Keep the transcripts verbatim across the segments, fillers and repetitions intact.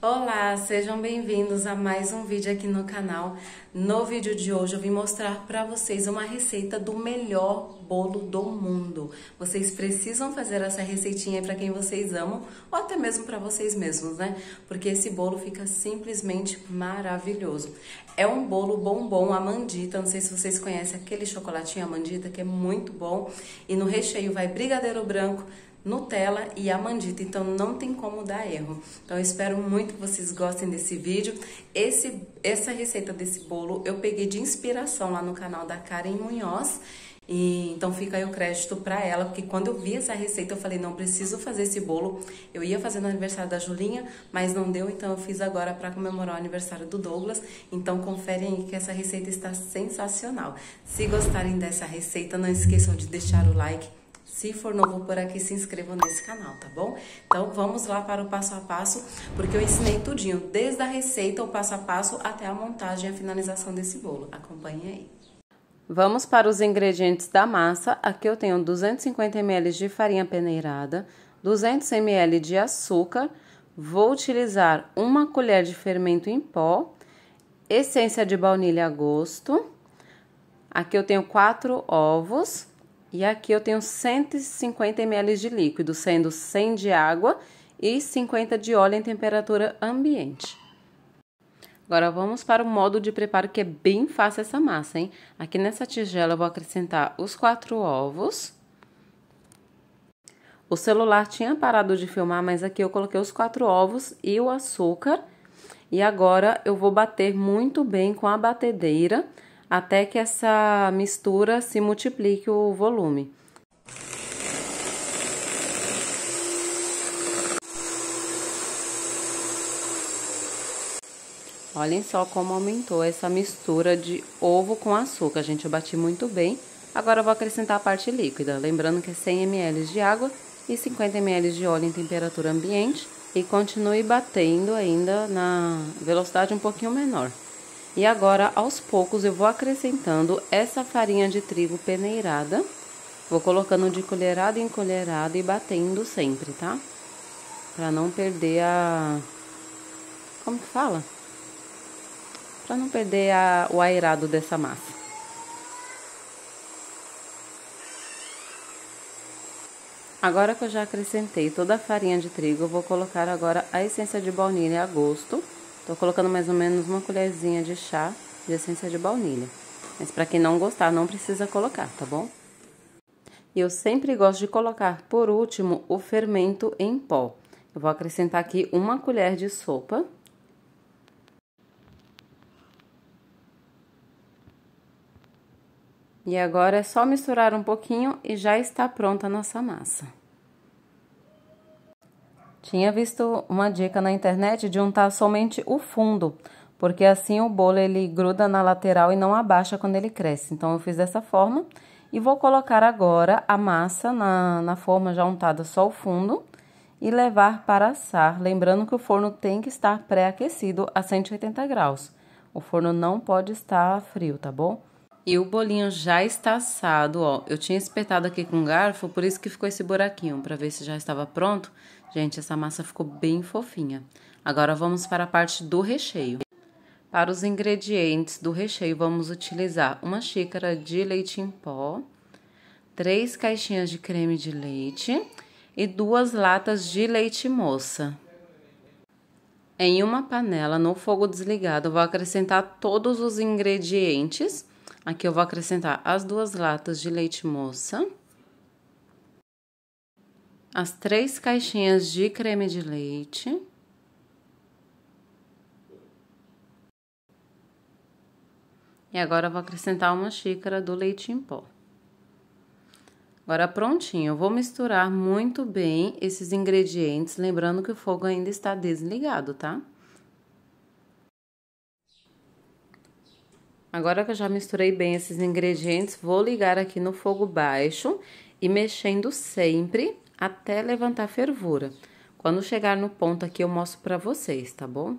Olá, sejam bem-vindos a mais um vídeo aqui no canal. No vídeo de hoje eu vim mostrar para vocês uma receita do melhor bolo do mundo. Vocês precisam fazer essa receitinha para quem vocês amam ou até mesmo para vocês mesmos, né? Porque esse bolo fica simplesmente maravilhoso. É um bolo bombom Amandita, não sei se vocês conhecem aquele chocolatinho Amandita que é muito bom. E no recheio vai brigadeiro branco, Nutella e Amandita, então não tem como dar erro. Então eu espero muito que vocês gostem desse vídeo. Esse, essa receita desse bolo eu peguei de inspiração lá no canal da Karen Munhoz. E então fica aí o crédito pra ela, porque quando eu vi essa receita eu falei, não, preciso fazer esse bolo. Eu ia fazer no aniversário da Julinha, mas não deu, então eu fiz agora pra comemorar o aniversário do Douglas. Então conferem aí que essa receita está sensacional. Se gostarem dessa receita, não esqueçam de deixar o like. Se for novo por aqui, se inscrevam nesse canal, tá bom? Então vamos lá para o passo a passo, porque eu ensinei tudinho, desde a receita, o passo a passo, até a montagem e a finalização desse bolo. Acompanhe aí. Vamos para os ingredientes da massa. Aqui eu tenho duzentos e cinquenta mililitros de farinha peneirada, duzentos mililitros de açúcar, vou utilizar uma colher de fermento em pó, essência de baunilha a gosto. Aqui eu tenho quatro ovos. E aqui eu tenho cento e cinquenta mililitros de líquido, sendo cem de água e cinquenta de óleo em temperatura ambiente. Agora vamos para o modo de preparo, que é bem fácil essa massa, hein? Aqui nessa tigela eu vou acrescentar os quatro ovos. O celular tinha parado de filmar, mas aqui eu coloquei os quatro ovos e o açúcar. E agora eu vou bater muito bem com a batedeira, até que essa mistura se multiplique o volume. Olhem só como aumentou essa mistura de ovo com açúcar, gente. Eu bati muito bem. Agora eu vou acrescentar a parte líquida, lembrando que é cem mililitros de água e cinquenta mililitros de óleo em temperatura ambiente. E continue batendo ainda na velocidade um pouquinho menor. E agora, aos poucos, eu vou acrescentando essa farinha de trigo peneirada. Vou colocando de colherada em colherada e batendo sempre, tá? Pra não perder a... Como que fala? Pra não perder a... o aerado dessa massa. Agora que eu já acrescentei toda a farinha de trigo, eu vou colocar agora a essência de baunilha a gosto. Tô colocando mais ou menos uma colherzinha de chá de essência de baunilha. Mas pra quem não gostar, não precisa colocar, tá bom? E eu sempre gosto de colocar, por último, o fermento em pó. Eu vou acrescentar aqui uma colher de sopa. E agora é só misturar um pouquinho e já está pronta a nossa massa. Tinha visto uma dica na internet de untar somente o fundo, porque assim o bolo ele gruda na lateral e não abaixa quando ele cresce. Então eu fiz dessa forma e vou colocar agora a massa na, na forma já untada só o fundo e levar para assar. Lembrando que o forno tem que estar pré-aquecido a cento e oitenta graus. O forno não pode estar frio, tá bom? E o bolinho já está assado, ó. Eu tinha espetado aqui com um garfo, por isso que ficou esse buraquinho, para ver se já estava pronto. Gente, essa massa ficou bem fofinha. Agora vamos para a parte do recheio. Para os ingredientes do recheio, vamos utilizar uma xícara de leite em pó, três caixinhas de creme de leite e duas latas de leite moça. Em uma panela, no fogo desligado, eu vou acrescentar todos os ingredientes. Aqui eu vou acrescentar as duas latas de leite moça, as três caixinhas de creme de leite, e agora eu vou acrescentar uma xícara do leite em pó. Agora prontinho, eu vou misturar muito bem esses ingredientes, lembrando que o fogo ainda está desligado, tá? Agora que eu já misturei bem esses ingredientes, vou ligar aqui no fogo baixo e mexendo sempre até levantar fervura. Quando chegar no ponto aqui eu mostro pra vocês, tá bom?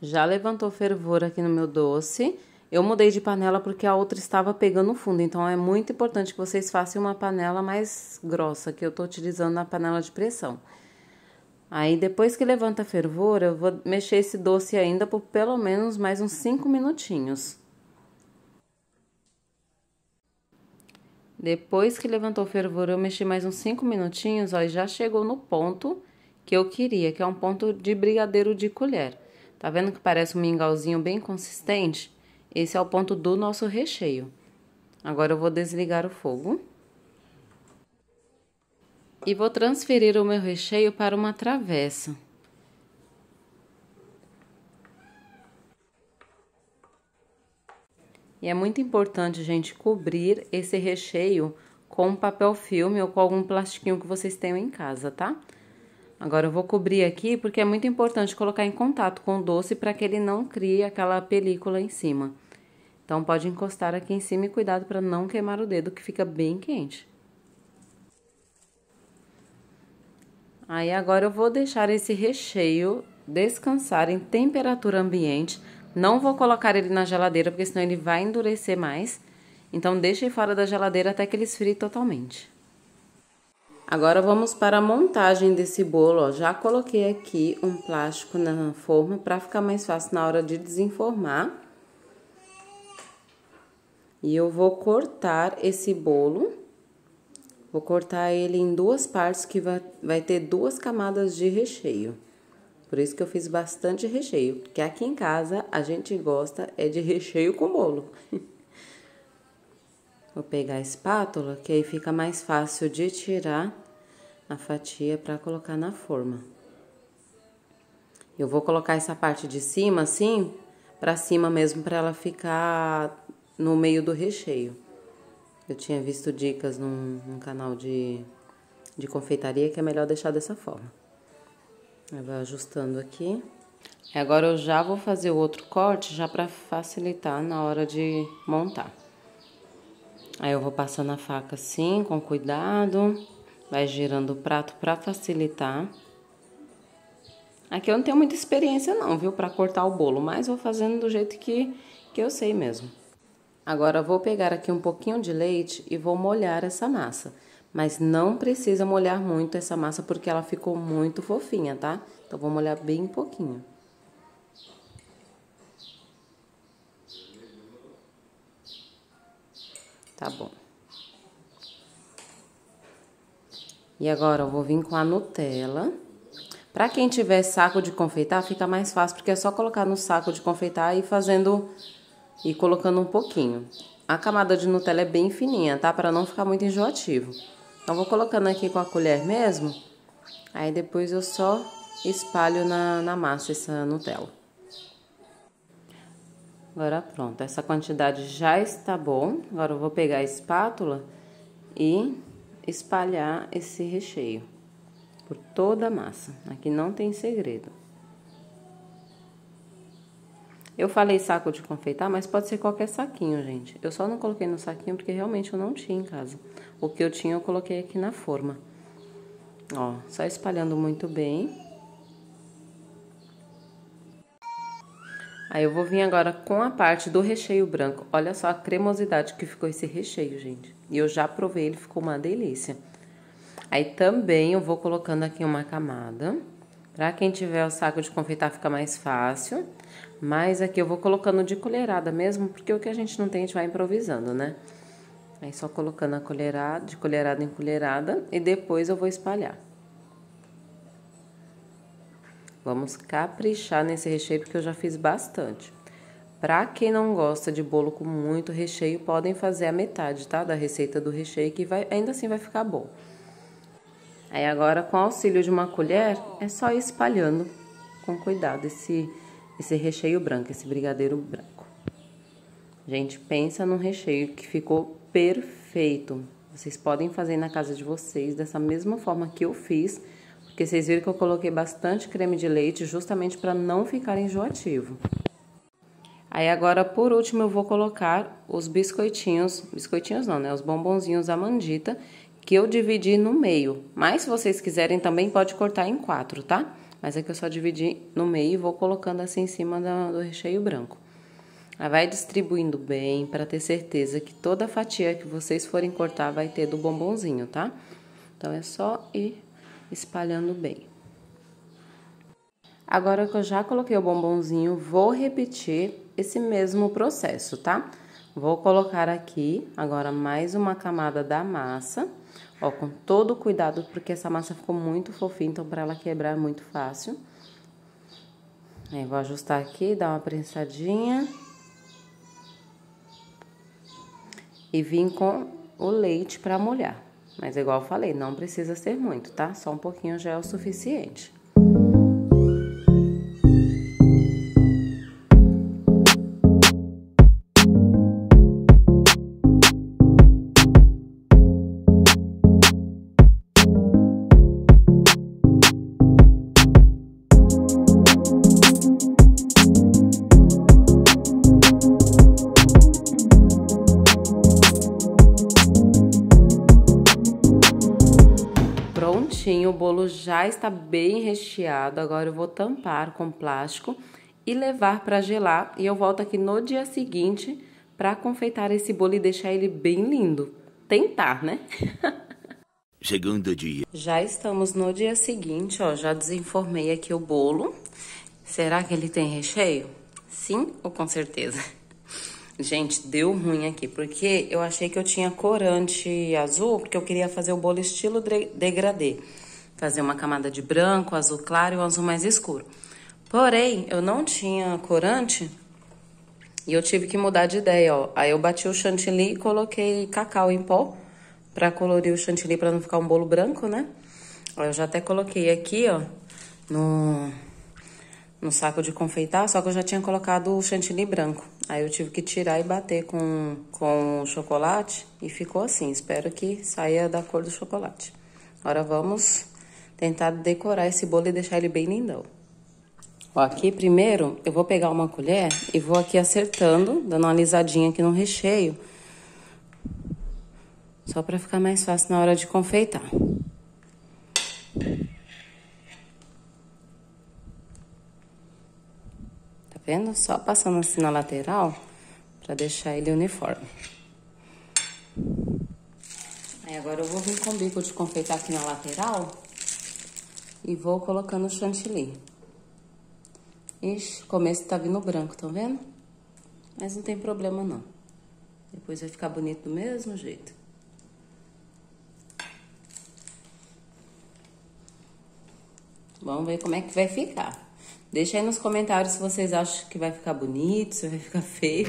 Já levantou fervura aqui no meu doce Eu mudei de panela porque a outra estava pegando fundo, então é muito importante que vocês façam uma panela mais grossa, que eu tô utilizando na panela de pressão. Aí, depois que levanta a fervura, eu vou mexer esse doce ainda por pelo menos mais uns cinco minutinhos. Depois que levantou a fervura, eu mexi mais uns cinco minutinhos, ó, e já chegou no ponto que eu queria, que é um ponto de brigadeiro de colher. Tá vendo que parece um mingauzinho bem consistente? Esse é o ponto do nosso recheio. Agora eu vou desligar o fogo. E vou transferir o meu recheio para uma travessa. E é muito importante, gente, cobrir esse recheio com papel filme ou com algum plastiquinho que vocês tenham em casa, tá? Agora eu vou cobrir aqui porque é muito importante colocar em contato com o doce para que ele não crie aquela película em cima. Então pode encostar aqui em cima e cuidado para não queimar o dedo, que fica bem quente. Aí agora eu vou deixar esse recheio descansar em temperatura ambiente. Não vou colocar ele na geladeira, porque senão ele vai endurecer mais. Então, deixe fora da geladeira até que ele esfrie totalmente. Agora, vamos para a montagem desse bolo, ó. Já coloquei aqui um plástico na forma para ficar mais fácil na hora de desenformar. E eu vou cortar esse bolo. Vou cortar ele em duas partes, que vai, vai ter duas camadas de recheio. Por isso que eu fiz bastante recheio, porque aqui em casa a gente gosta é de recheio com bolo. Vou pegar a espátula, que aí fica mais fácil de tirar a fatia para colocar na forma. Eu vou colocar essa parte de cima assim, para cima mesmo, para ela ficar no meio do recheio. Eu tinha visto dicas num, num canal de, de confeitaria que é melhor deixar dessa forma. Eu vou ajustando aqui. Agora eu já vou fazer o outro corte, já para facilitar na hora de montar. Aí eu vou passando a faca assim, com cuidado. Vai girando o prato para facilitar. Aqui eu não tenho muita experiência não, viu? Para cortar o bolo, mas vou fazendo do jeito que, que eu sei mesmo. Agora eu vou pegar aqui um pouquinho de leite e vou molhar essa massa. Mas não precisa molhar muito essa massa, porque ela ficou muito fofinha, tá? Então, vou molhar bem pouquinho. Tá bom. E agora, eu vou vir com a Nutella. Pra quem tiver saco de confeitar, fica mais fácil, porque é só colocar no saco de confeitar e fazendo... e colocando um pouquinho. A camada de Nutella é bem fininha, tá? Pra não ficar muito enjoativo. Então, vou colocando aqui com a colher mesmo, aí depois eu só espalho na, na massa essa Nutella. Agora pronto, essa quantidade já está bom. Agora eu vou pegar a espátula e espalhar esse recheio por toda a massa. Aqui não tem segredo. Eu falei saco de confeitar, mas pode ser qualquer saquinho, gente. Eu só não coloquei no saquinho porque realmente eu não tinha em casa. O que eu tinha eu coloquei aqui na forma. Ó, só espalhando muito bem. Aí eu vou vir agora com a parte do recheio branco. Olha só a cremosidade que ficou esse recheio, gente. E eu já provei, ele ficou uma delícia. Aí também eu vou colocando aqui uma camada. Pra quem tiver o saco de confeitar fica mais fácil, mas aqui eu vou colocando de colherada mesmo, porque o que a gente não tem a gente vai improvisando, né? Aí só colocando a colherada, de colherada em colherada, e depois eu vou espalhar. Vamos caprichar nesse recheio, porque eu já fiz bastante. Pra quem não gosta de bolo com muito recheio, podem fazer a metade, tá? Da receita do recheio, que vai, ainda assim vai ficar bom. Aí agora, com o auxílio de uma colher, é só ir espalhando com cuidado esse, esse recheio branco, esse brigadeiro branco. Gente, pensa num recheio que ficou perfeito. Vocês podem fazer na casa de vocês dessa mesma forma que eu fiz, porque vocês viram que eu coloquei bastante creme de leite justamente para não ficar enjoativo. Aí agora, por último, eu vou colocar os biscoitinhos, biscoitinhos não, né? Os bombonzinhos Amandita, que eu dividi no meio, mas se vocês quiserem também pode cortar em quatro, tá? Mas aqui eu só dividi no meio e vou colocando assim em cima do recheio branco. Vai distribuindo bem para ter certeza que toda a fatia que vocês forem cortar vai ter do bombonzinho, tá? Então é só ir espalhando bem. Agora que eu já coloquei o bombonzinho, vou repetir esse mesmo processo, tá? Vou colocar aqui agora mais uma camada da massa, ó, com todo cuidado, porque essa massa ficou muito fofinha, então para ela quebrar é muito fácil. Aí, vou ajustar aqui, dar uma prensadinha. E vim com o leite para molhar. Mas igual eu falei, não precisa ser muito, tá? Só um pouquinho já é o suficiente. O bolo já está bem recheado, agora eu vou tampar com plástico e levar para gelar e eu volto aqui no dia seguinte para confeitar esse bolo e deixar ele bem lindo. Tentar, né? Segundo dia. Já estamos no dia seguinte, ó, já desenformei aqui o bolo. Será que ele tem recheio? Sim ou com certeza? Gente, deu ruim aqui, porque eu achei que eu tinha corante azul, porque eu queria fazer o bolo estilo degradê. Fazer uma camada de branco, azul claro e um azul mais escuro. Porém, eu não tinha corante e eu tive que mudar de ideia, ó. Aí eu bati o chantilly e coloquei cacau em pó pra colorir o chantilly, pra não ficar um bolo branco, né? Ó, eu já até coloquei aqui, ó, no, no saco de confeitar, só que eu já tinha colocado o chantilly branco. Aí eu tive que tirar e bater com, com o chocolate e ficou assim. Espero que saia da cor do chocolate. Agora vamos tentar decorar esse bolo e deixar ele bem lindão. Ó, aqui primeiro eu vou pegar uma colher e vou aqui acertando, dando uma alisadinha aqui no recheio. Só pra ficar mais fácil na hora de confeitar. Tá vendo? Só passando assim na lateral pra deixar ele uniforme. Aí agora eu vou vir com o bico de confeitar aqui na lateral. E vou colocando o chantilly. Ixi, o começo tá vindo branco, tá vendo? Mas não tem problema, não. Depois vai ficar bonito do mesmo jeito. Vamos ver como é que vai ficar. Deixa aí nos comentários se vocês acham que vai ficar bonito, se vai ficar feio.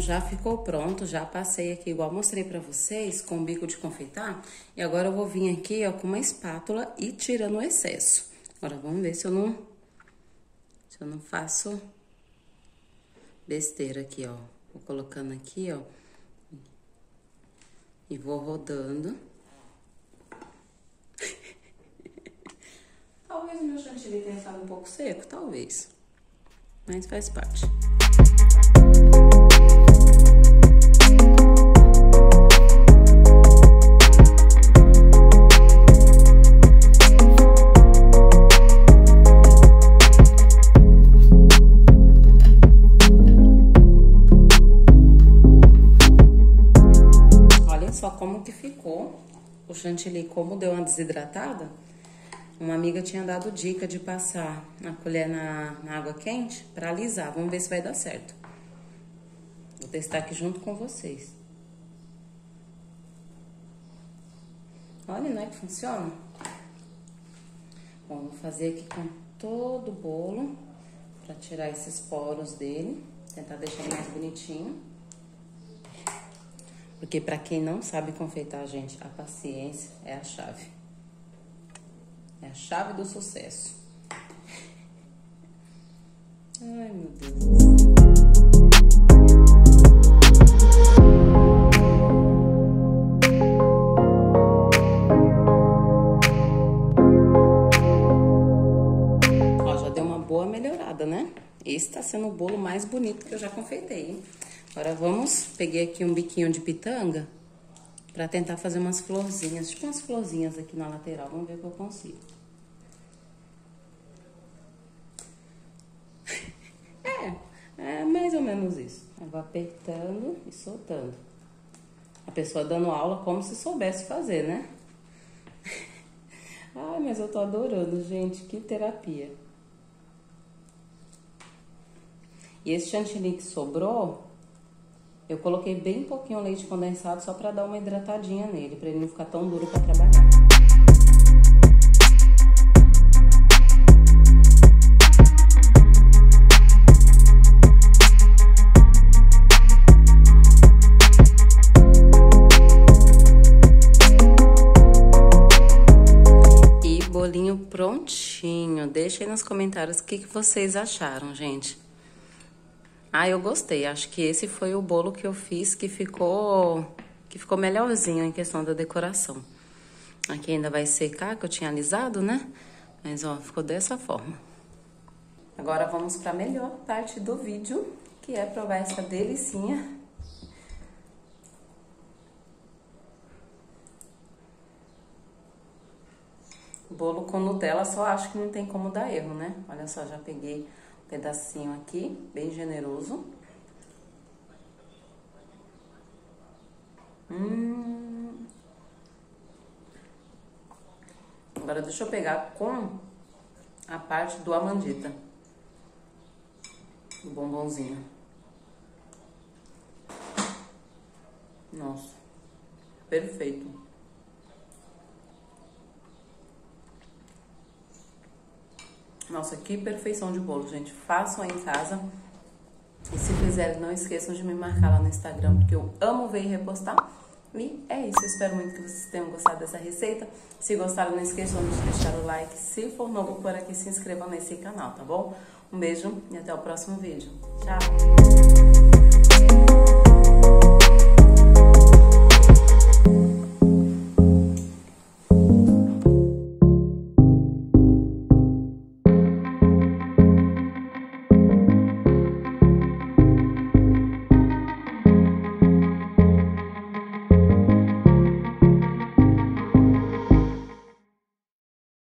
Já ficou pronto, já passei aqui igual mostrei pra vocês com o bico de confeitar. E agora eu vou vir aqui, ó, com uma espátula e tirando o excesso. Agora vamos ver se eu não se eu não faço besteira aqui, ó. Vou colocando aqui, ó. E vou rodando. Talvez o meu chantilly tenha ficado um pouco seco, talvez. Mas faz parte. O chantilly, como deu uma desidratada, uma amiga tinha dado dica de passar a colher na, na água quente pra alisar. Vamos ver se vai dar certo. Vou testar aqui junto com vocês. Olha, não é que funciona? Bom, vou fazer aqui com todo o bolo pra tirar esses poros dele. Tentar deixar ele mais bonitinho. Porque pra quem não sabe confeitar, gente, a paciência é a chave. É a chave do sucesso. Ai, meu Deus do céu. Ó, já deu uma boa melhorada, né? Esse tá sendo o bolo mais bonito que eu já confeitei, hein? Agora vamos, peguei aqui um biquinho de pitanga pra tentar fazer umas florzinhas, tipo umas florzinhas aqui na lateral. Vamos ver o que eu consigo. É, é mais ou menos isso. Eu vou apertando e soltando. A pessoa dando aula como se soubesse fazer, né? Ai, mas eu tô adorando, gente. Que terapia. E esse chantilly que sobrou, eu coloquei bem pouquinho leite condensado só pra dar uma hidratadinha nele, pra ele não ficar tão duro pra trabalhar. Bolinho prontinho. Deixa aí nos comentários o que, que vocês acharam, gente. Ah, eu gostei. Acho que esse foi o bolo que eu fiz que ficou, que ficou melhorzinho em questão da decoração. Aqui ainda vai secar, que eu tinha alisado, né? Mas, ó, ficou dessa forma. Agora vamos para a melhor parte do vídeo, que é provar essa delicinha. Bolo com Nutella, só acho que não tem como dar erro, né? Olha só, já peguei um pedacinho aqui, bem generoso. Hum. Agora deixa eu pegar com a parte do Amandita. O bombonzinho. Nossa, perfeito. Nossa, que perfeição de bolo, gente. Façam aí em casa. E se fizerem, não esqueçam de me marcar lá no Instagram, porque eu amo ver e repostar. E é isso. Eu espero muito que vocês tenham gostado dessa receita. Se gostaram, não esqueçam de deixar o like. Se for novo por aqui, se inscrevam nesse canal, tá bom? Um beijo e até o próximo vídeo. Tchau!